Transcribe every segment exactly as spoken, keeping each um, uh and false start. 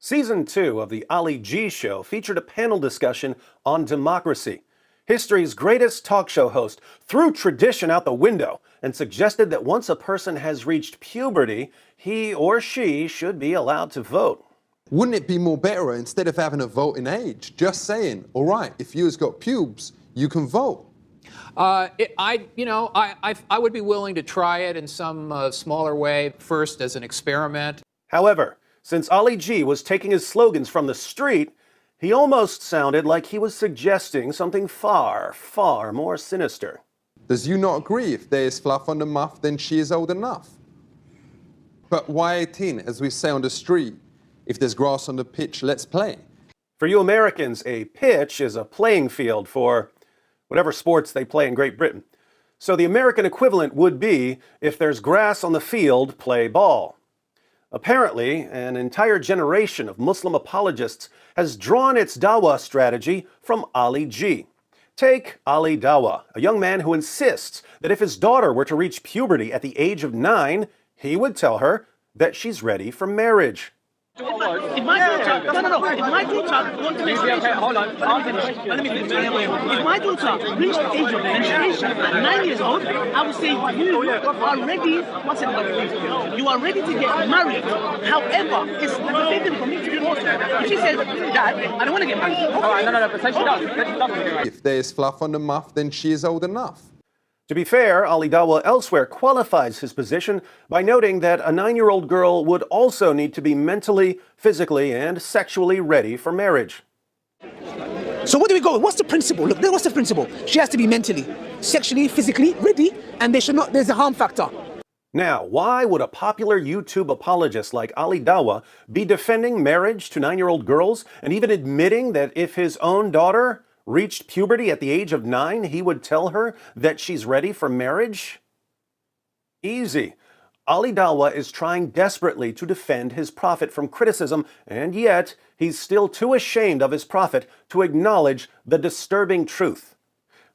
Season two of the Ali G Show featured a panel discussion on democracy. History's greatest talk show host threw tradition out the window and suggested that once a person has reached puberty, he or she should be allowed to vote. Wouldn't it be more better, instead of having a vote in age, just saying, all right, if you've got pubes, you can vote? Uh, it, I, you know, I, I, I would be willing to try it in some uh, smaller way, first as an experiment. However, since Ali G was taking his slogans from the street, he almost sounded like he was suggesting something far, far more sinister. Does you not agree if there is fluff on the muff, then she is old enough? But why eighteen, as we say on the street? If there's grass on the pitch, let's play. For you Americans, a pitch is a playing field for whatever sports they play in Great Britain. So the American equivalent would be, if there's grass on the field, play ball. Apparently, an entire generation of Muslim apologists has drawn its dawah strategy from Ali G. Take Ali Dawah, a young man who insists that if his daughter were to reach puberty at the age of nine, he would tell her that she's ready for marriage. If my daughter, no, no, no, if my daughter wants to reach the age of nine years old, I would say you are ready. What's it? You are ready to get married. However, it's forbidden for me to divorce her. If she says, Dad, I don't want to get married. Okay. No, no, no, but say she does. If there is fluff on the muff, then she is old enough. To be fair, Ali Dawah elsewhere qualifies his position by noting that a nine-year-old girl would also need to be mentally, physically, and sexually ready for marriage. So what do we go with? What's the principle? Look, what's the principle? She has to be mentally, sexually, physically ready, and they should not, there's a harm factor. Now, why would a popular YouTube apologist like Ali Dawah be defending marriage to nine-year-old girls and even admitting that if his own daughter reached puberty at the age of nine, he would tell her that she's ready for marriage? Easy. Ali Dawah is trying desperately to defend his prophet from criticism, and yet he's still too ashamed of his prophet to acknowledge the disturbing truth.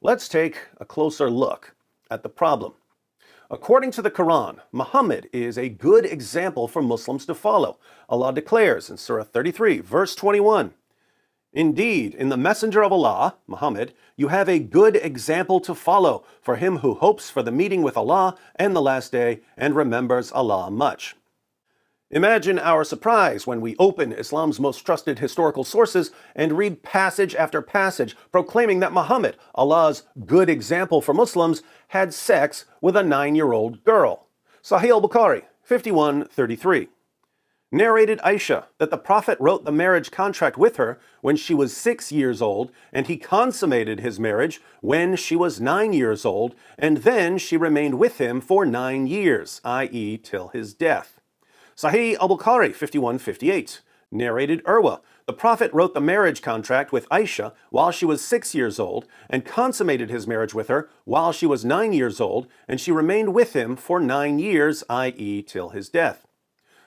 Let's take a closer look at the problem. According to the Quran, Muhammad is a good example for Muslims to follow. Allah declares in Surah thirty-three, verse twenty-one, "Indeed, in the Messenger of Allah, Muhammad, you have a good example to follow for him who hopes for the meeting with Allah and the last day and remembers Allah much." Imagine our surprise when we open Islam's most trusted historical sources and read passage after passage proclaiming that Muhammad, Allah's good example for Muslims, had sex with a nine-year-old girl. Sahih al-Bukhari, fifty-one thirty-three. Narrated Aisha that the Prophet wrote the marriage contract with her when she was six years old, and he consummated his marriage when she was nine years old, and then she remained with him for nine years, that is till his death. Sahih al-Bukhari fifty-one fifty-eight, narrated Urwa, the Prophet wrote the marriage contract with Aisha while she was six years old, and consummated his marriage with her while she was nine years old, and she remained with him for nine years, that is till his death.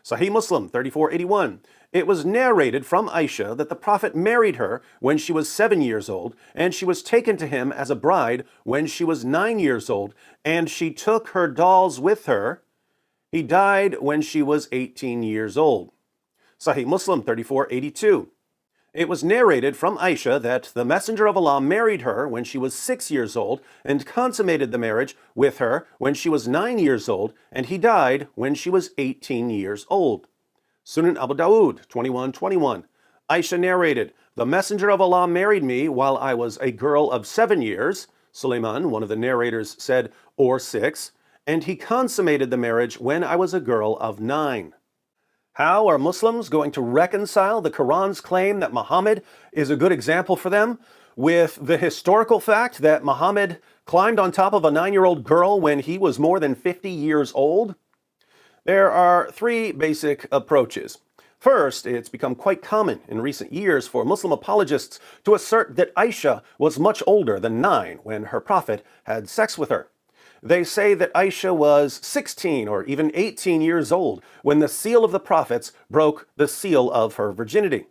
Sahih Muslim thirty-four eighty-one, it was narrated from Aisha that the Prophet married her when she was seven years old, and she was taken to him as a bride when she was nine years old, and she took her dolls with her. He died when she was eighteen years old. Sahih Muslim thirty-four eighty-two, it was narrated from Aisha that the Messenger of Allah married her when she was six years old, and consummated the marriage with her when she was nine years old, and he died when she was eighteen years old. Sunan Abu Dawood twenty-one twenty-one, Aisha narrated, "The Messenger of Allah married me while I was a girl of seven years," Suleiman, one of the narrators, said, "or six, and he consummated the marriage when I was a girl of nine." How are Muslims going to reconcile the Quran's claim that Muhammad is a good example for them with the historical fact that Muhammad climbed on top of a nine-year-old girl when he was more than fifty years old? There are three basic approaches. First, it's become quite common in recent years for Muslim apologists to assert that Aisha was much older than nine when her prophet had sex with her. They say that Aisha was sixteen or even eighteen years old when the seal of the prophets broke the seal of her virginity.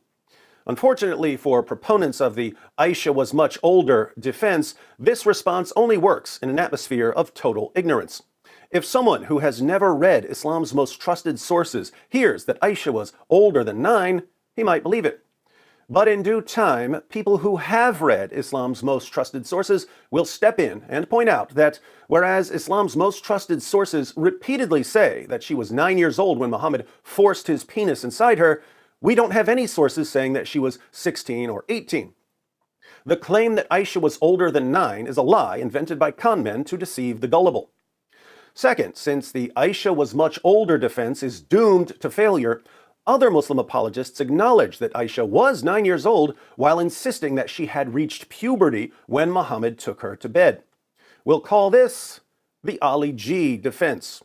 Unfortunately for proponents of the "Aisha was much older" defense, this response only works in an atmosphere of total ignorance. If someone who has never read Islam's most trusted sources hears that Aisha was older than nine, he might believe it. But in due time, people who have read Islam's most trusted sources will step in and point out that whereas Islam's most trusted sources repeatedly say that she was nine years old when Muhammad forced his penis inside her, we don't have any sources saying that she was sixteen or eighteen. The claim that Aisha was older than nine is a lie invented by con men to deceive the gullible. Second, since the Aisha was much older defense is doomed to failure, other Muslim apologists acknowledge that Aisha was nine years old while insisting that she had reached puberty when Muhammad took her to bed. We'll call this the Ali G defense.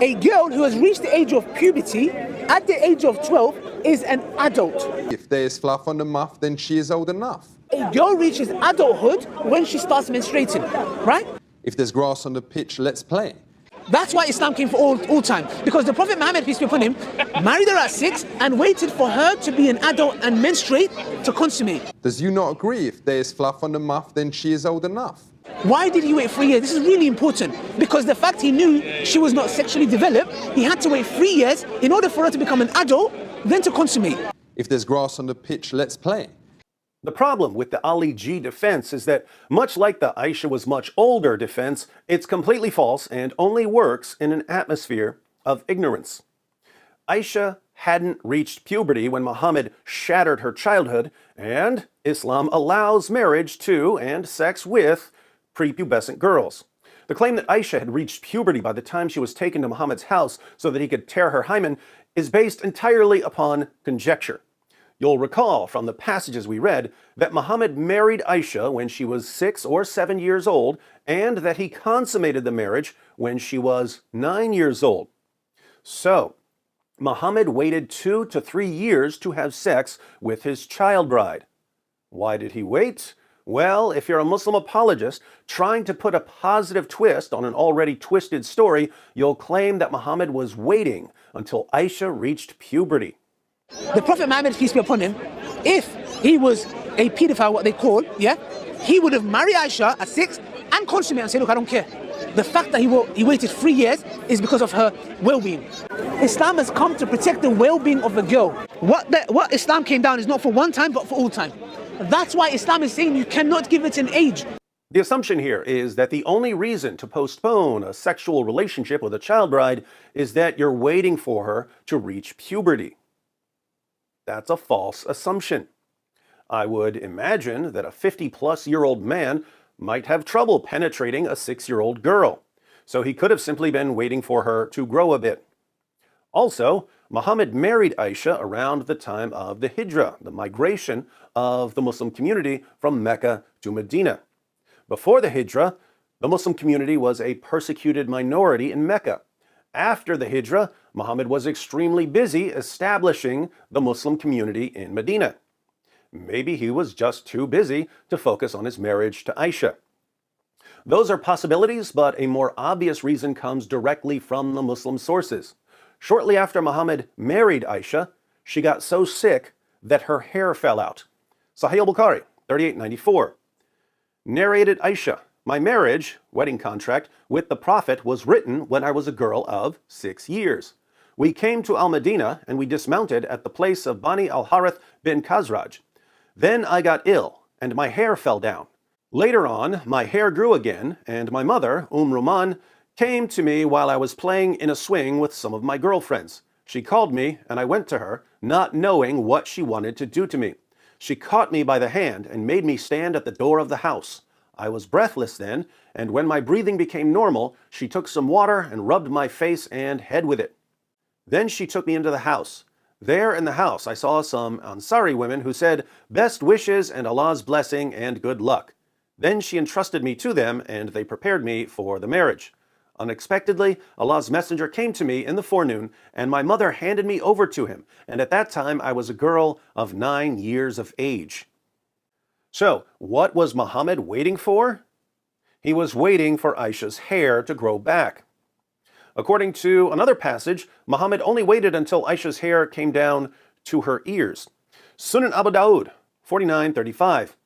A girl who has reached the age of puberty at the age of twelve is an adult. If there is fluff on the muff, then she is old enough. A girl reaches adulthood when she starts menstruating, right? If there's grass on the pitch, let's play. That's why Islam came for all, all time, because the Prophet Muhammad, peace be upon him, married her at six and waited for her to be an adult and menstruate to consummate. Does you not agree if there is fluff on the muff, then she is old enough? Why did he wait three years? This is really important, because the fact he knew she was not sexually developed, he had to wait three years in order for her to become an adult, then to consummate. If there's grass on the pitch, let's play. The problem with the Ali G defense is that, much like the Aisha was much older defense, it's completely false and only works in an atmosphere of ignorance. Aisha hadn't reached puberty when Muhammad shattered her childhood, and Islam allows marriage to and sex with prepubescent girls. The claim that Aisha had reached puberty by the time she was taken to Muhammad's house so that he could tear her hymen is based entirely upon conjecture. You'll recall from the passages we read that Muhammad married Aisha when she was six or seven years old, and that he consummated the marriage when she was nine years old. So, Muhammad waited two to three years to have sex with his child bride. Why did he wait? Well, if you're a Muslim apologist trying to put a positive twist on an already twisted story, you'll claim that Muhammad was waiting until Aisha reached puberty. The Prophet Muhammad, peace be upon him, if he was a pedophile, what they call, yeah, he would have married Aisha at six and consummated and said, look, I don't care. The fact that he, will, he waited three years is because of her well-being. Islam has come to protect the well-being of a girl. What, the, what Islam came down is not for one time, but for all time. That's why Islam is saying you cannot give it an age. The assumption here is that the only reason to postpone a sexual relationship with a child bride is that you're waiting for her to reach puberty. That's a false assumption. I would imagine that a fifty-plus-year-old man might have trouble penetrating a six-year-old girl, so he could have simply been waiting for her to grow a bit. Also, Muhammad married Aisha around the time of the Hijra, the migration of the Muslim community from Mecca to Medina. Before the Hijra, the Muslim community was a persecuted minority in Mecca. After the Hijra, Muhammad was extremely busy establishing the Muslim community in Medina. Maybe he was just too busy to focus on his marriage to Aisha. Those are possibilities, but a more obvious reason comes directly from the Muslim sources. Shortly after Muhammad married Aisha, she got so sick that her hair fell out. Sahih al-Bukhari, thirty-eight ninety-four. Narrated Aisha. My marriage, wedding contract, with the Prophet was written when I was a girl of six years. We came to Al-Medina and we dismounted at the place of Bani al-Harith bin Khazraj. Then I got ill and my hair fell down. Later on, my hair grew again and my mother, Umm Ruman, came to me while I was playing in a swing with some of my girlfriends. She called me and I went to her, not knowing what she wanted to do to me. She caught me by the hand and made me stand at the door of the house. I was breathless then, and when my breathing became normal, she took some water and rubbed my face and head with it. Then she took me into the house. There in the house I saw some Ansari women who said, "Best wishes and Allah's blessing and good luck." Then she entrusted me to them and they prepared me for the marriage. Unexpectedly, Allah's messenger came to me in the forenoon and my mother handed me over to him, and at that time I was a girl of nine years of age. So, what was Muhammad waiting for? He was waiting for Aisha's hair to grow back. According to another passage, Muhammad only waited until Aisha's hair came down to her ears. Sunan Abu Dawood, forty-nine thirty-five.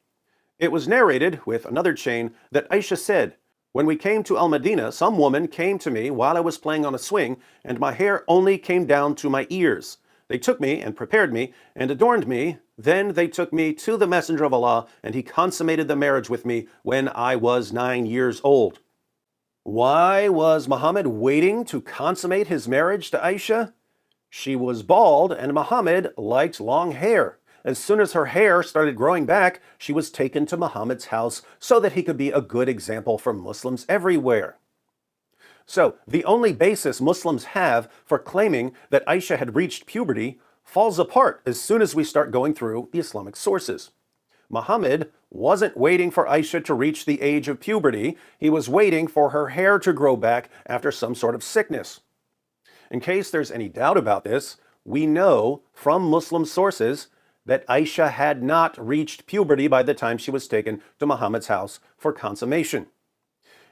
It was narrated, with another chain, that Aisha said, "When we came to Al-Medina, some woman came to me while I was playing on a swing, and my hair only came down to my ears. They took me and prepared me and adorned me. Then they took me to the Messenger of Allah, and he consummated the marriage with me when I was nine years old. Why was Muhammad waiting to consummate his marriage to Aisha? She was bald, and Muhammad liked long hair. As soon as her hair started growing back, she was taken to Muhammad's house so that he could be a good example for Muslims everywhere. So, the only basis Muslims have for claiming that Aisha had reached puberty falls apart as soon as we start going through the Islamic sources. Muhammad wasn't waiting for Aisha to reach the age of puberty. He was waiting for her hair to grow back after some sort of sickness. In case there's any doubt about this, we know from Muslim sources that Aisha had not reached puberty by the time she was taken to Muhammad's house for consummation.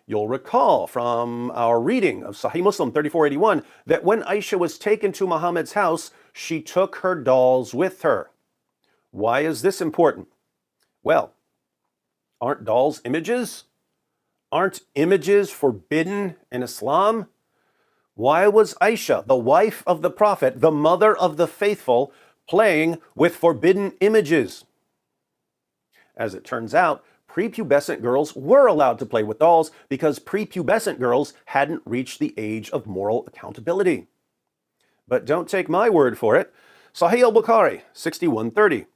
You'll recall from our reading of Sahih Muslim thirty-four eighty-one that when Aisha was taken to Muhammad's house, she took her dolls with her. Why is this important? Well, aren't dolls images? Aren't images forbidden in Islam? Why was Aisha, the wife of the Prophet, the mother of the faithful, playing with forbidden images? As it turns out, prepubescent girls were allowed to play with dolls because prepubescent girls hadn't reached the age of moral accountability. But don't take my word for it. Sahih al-Bukhari, sixty-one thirty,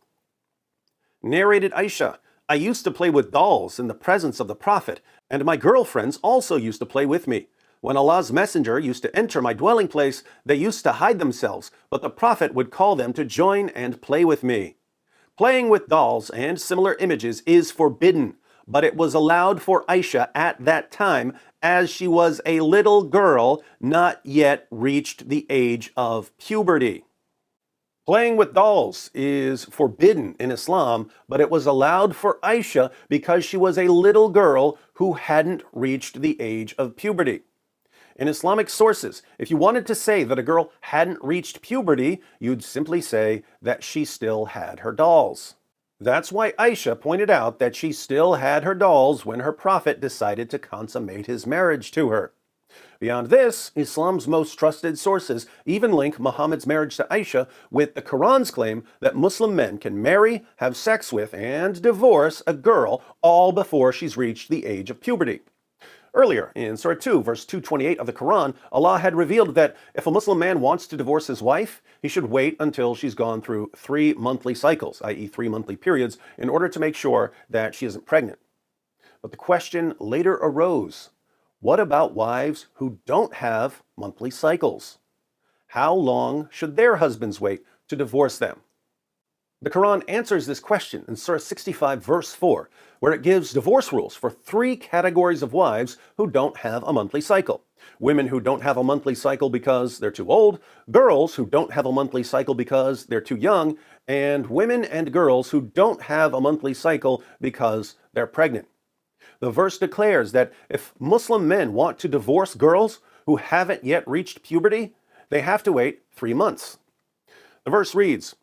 narrated Aisha, "I used to play with dolls in the presence of the Prophet, and my girlfriends also used to play with me. When Allah's messenger used to enter my dwelling place, they used to hide themselves, but the Prophet would call them to join and play with me." Playing with dolls and similar images is forbidden, but it was allowed for Aisha at that time as she was a little girl, not yet reached the age of puberty. Playing with dolls is forbidden in Islam, but it was allowed for Aisha because she was a little girl who hadn't reached the age of puberty. In Islamic sources, if you wanted to say that a girl hadn't reached puberty, you'd simply say that she still had her dolls. That's why Aisha pointed out that she still had her dolls when her Prophet decided to consummate his marriage to her. Beyond this, Islam's most trusted sources even link Muhammad's marriage to Aisha with the Quran's claim that Muslim men can marry, have sex with, and divorce a girl all before she's reached the age of puberty. Earlier, in Surah two, verse two twenty-eight of the Quran, Allah had revealed that if a Muslim man wants to divorce his wife, he should wait until she's gone through three monthly cycles, that is three monthly periods, in order to make sure that she isn't pregnant. But the question later arose, what about wives who don't have monthly cycles? How long should their husbands wait to divorce them? The Quran answers this question in Surah sixty-five, verse four, where it gives divorce rules for three categories of wives who don't have a monthly cycle. Women who don't have a monthly cycle because they're too old, girls who don't have a monthly cycle because they're too young, and women and girls who don't have a monthly cycle because they're pregnant. The verse declares that if Muslim men want to divorce girls who haven't yet reached puberty, they have to wait three months. The verse reads,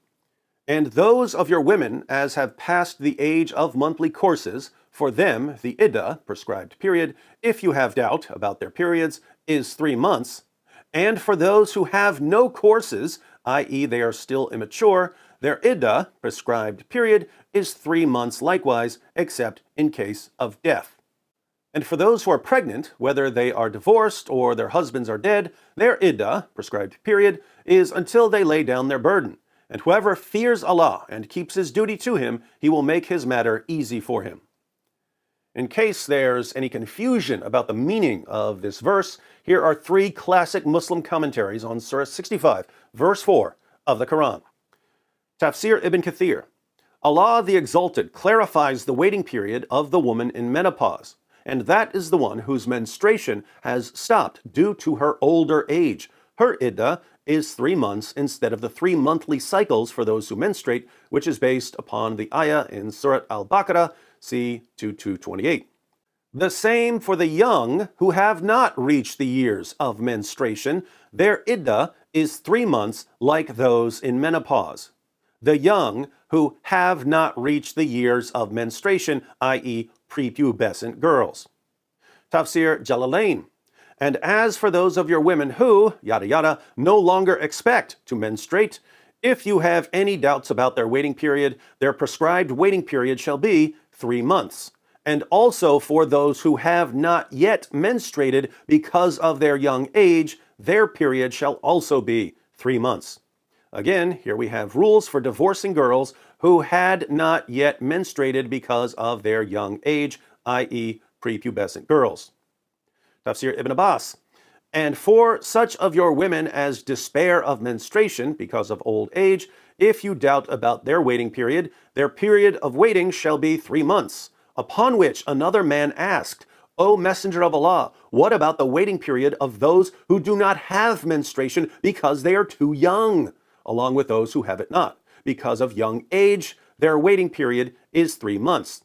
"And those of your women as have passed the age of monthly courses, for them the iddah, prescribed period, if you have doubt about their periods, is three months. And for those who have no courses, that is they are still immature, their iddah, prescribed period, is three months likewise, except in case of death. And for those who are pregnant, whether they are divorced or their husbands are dead, their iddah, prescribed period, is until they lay down their burden. And whoever fears Allah and keeps his duty to him, he will make his matter easy for him." In case there's any confusion about the meaning of this verse, here are three classic Muslim commentaries on Surah sixty-five, verse four of the Quran. Tafsir ibn Kathir, "Allah the Exalted clarifies the waiting period of the woman in menopause, and that is the one whose menstruation has stopped due to her older age. Her iddah is three months instead of the three monthly cycles for those who menstruate, which is based upon the ayah in Surat al-Baqarah, c. twenty-two twenty-eight. The same for the young who have not reached the years of menstruation. Their iddah is three months like those in menopause. The young who have not reached the years of menstruation, that is prepubescent girls." Tafsir Jalalain, "And as for those of your women who, yada yada, no longer expect to menstruate, If you have any doubts about their waiting period, their prescribed waiting period shall be three months. And also for those who have not yet menstruated because of their young age, their period shall also be three months. Again, here we have rules for divorcing girls who had not yet menstruated because of their young age, that is prepubescent girls. Tafsir Ibn Abbas. And for such of your women as despair of menstruation because of old age, if you doubt about their waiting period, their period of waiting shall be three months. Upon which another man asked, O Messenger of Allah, what about the waiting period of those who do not have menstruation because they are too young, along with those who have it not? Because of young age, their waiting period is three months.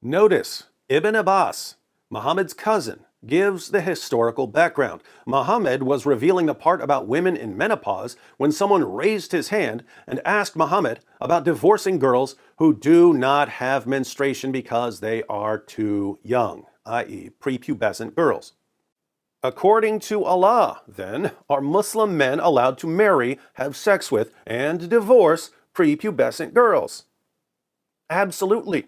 Notice, Ibn Abbas, Muhammad's cousin, gives the historical background. Muhammad was revealing the part about women in menopause when someone raised his hand and asked Muhammad about divorcing girls who do not have menstruation because they are too young, that is prepubescent girls. According to Allah, then, are Muslim men allowed to marry, have sex with, and divorce prepubescent girls? Absolutely.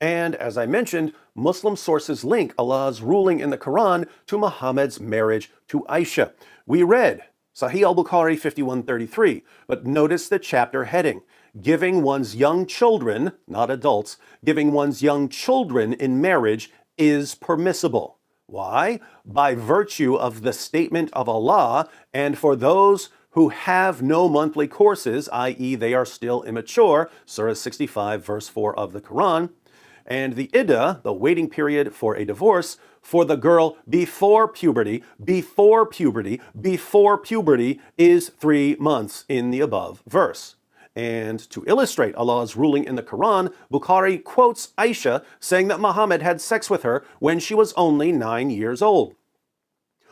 And as I mentioned, Muslim sources link Allah's ruling in the Quran to Muhammad's marriage to Aisha. We read Sahih al-Bukhari fifty-one thirty-three, but notice the chapter heading, giving one's young children, not adults, giving one's young children in marriage is permissible. Why? By virtue of the statement of Allah, and for those who have no monthly courses, that is they are still immature, Surah sixty-five verse four of the Quran, and the iddah, the waiting period for a divorce, for the girl before puberty, before puberty, before puberty is three months in the above verse. And to illustrate Allah's ruling in the Quran, Bukhari quotes Aisha saying that Muhammad had sex with her when she was only nine years old.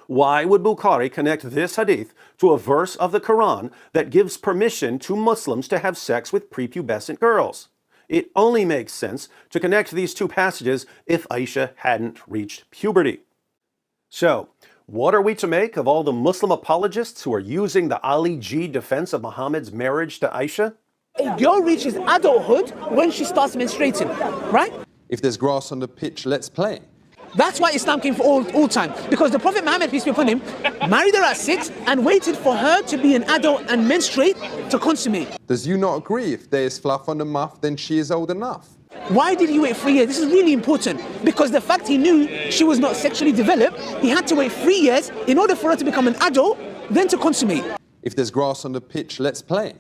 Why would Bukhari connect this hadith to a verse of the Quran that gives permission to Muslims to have sex with prepubescent girls? It only makes sense to connect these two passages if Aisha hadn't reached puberty. So, what are we to make of all the Muslim apologists who are using the Ali G defense of Muhammad's marriage to Aisha? A girl reaches adulthood when she starts menstruating, right? If there's grass on the pitch, let's play. That's why Islam came for all, all time, because the Prophet Muhammad, peace be upon him, married her at six and waited for her to be an adult and menstruate to consummate. Does you not agree if there is fluff on the muff, then she is old enough? Why did he wait three years? This is really important, because the fact he knew she was not sexually developed, he had to wait three years in order for her to become an adult, then to consummate. If there's grass on the pitch, let's play.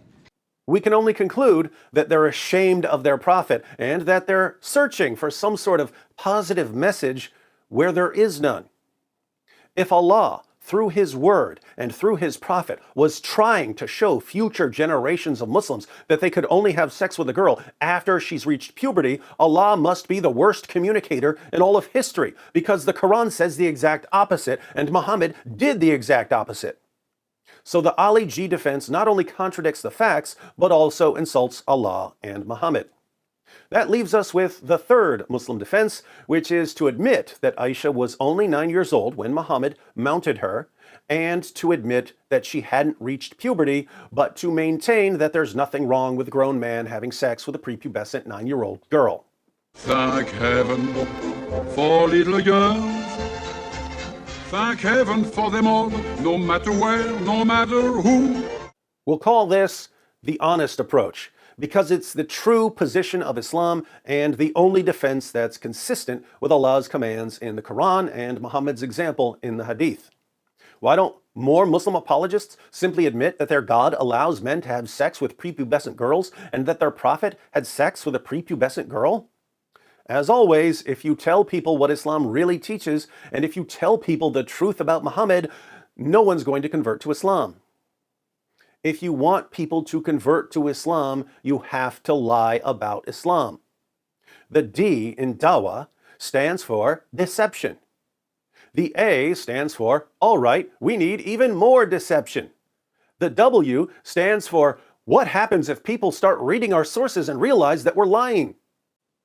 We can only conclude that they're ashamed of their prophet and that they're searching for some sort of positive message where there is none. If Allah, through His word and through His prophet, was trying to show future generations of Muslims that they could only have sex with a girl after she's reached puberty, Allah must be the worst communicator in all of history, because the Quran says the exact opposite, and Muhammad did the exact opposite. So the Ali G defense not only contradicts the facts, but also insults Allah and Muhammad. That leaves us with the third Muslim defense, which is to admit that Aisha was only nine years old when Muhammad mounted her, and to admit that she hadn't reached puberty, but to maintain that there's nothing wrong with a grown man having sex with a prepubescent nine-year-old girl. Thank heaven for little girls. Thank heaven for them all, no matter where, no matter who. We'll call this the honest approach, because it's the true position of Islam and the only defense that's consistent with Allah's commands in the Quran and Muhammad's example in the Hadith. Why don't more Muslim apologists simply admit that their God allows men to have sex with prepubescent girls and that their prophet had sex with a prepubescent girl? As always, if you tell people what Islam really teaches, and if you tell people the truth about Muhammad, no one's going to convert to Islam. If you want people to convert to Islam, you have to lie about Islam. The D in Dawah stands for deception. The A stands for, all right, we need even more deception. The W stands for, what happens if people start reading our sources and realize that we're lying?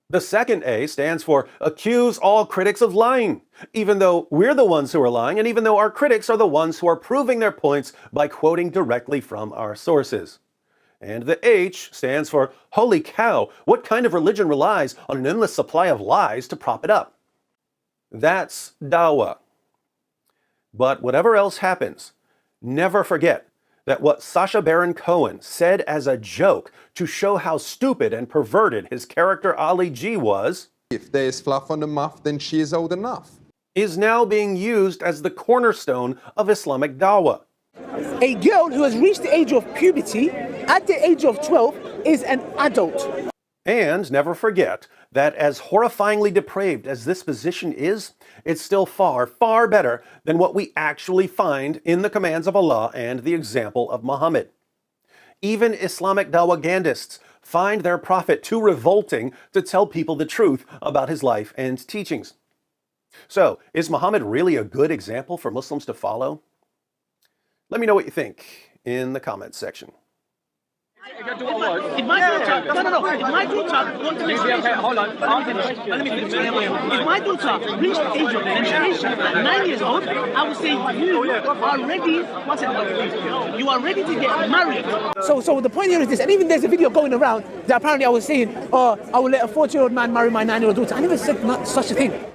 The second A stands for, accuse all critics of lying, even though we're the ones who are lying, and even though our critics are the ones who are proving their points by quoting directly from our sources. And the H stands for, holy cow, what kind of religion relies on an endless supply of lies to prop it up? That's dawah. But whatever else happens, never forget that what Sasha Baron Cohen said as a joke to show how stupid and perverted his character Ali G was, if there is fluff on the muff, then she is old enough, is now being used as the cornerstone of Islamic dawah. A girl who has reached the age of puberty at the age of twelve is an adult. And never forget that as horrifyingly depraved as this position is, it's still far, far better than what we actually find in the commands of Allah and the example of Muhammad. Even Islamic dawagandists find their prophet too revolting to tell people the truth about his life and teachings. So, is Muhammad really a good example for Muslims to follow? Let me know what you think in the comments section. It might, it might yeah. do No, no, no. It might do yeah, Hold on. Let me finish. If my daughter reached the age of nine years old, I would say you are ready. What's it? You are ready to get married. So, so the point here is this. And even there's a video going around that apparently I was saying, "Oh, I will let a fourteen-year-old man marry my nine-year-old daughter." I never said not such a thing.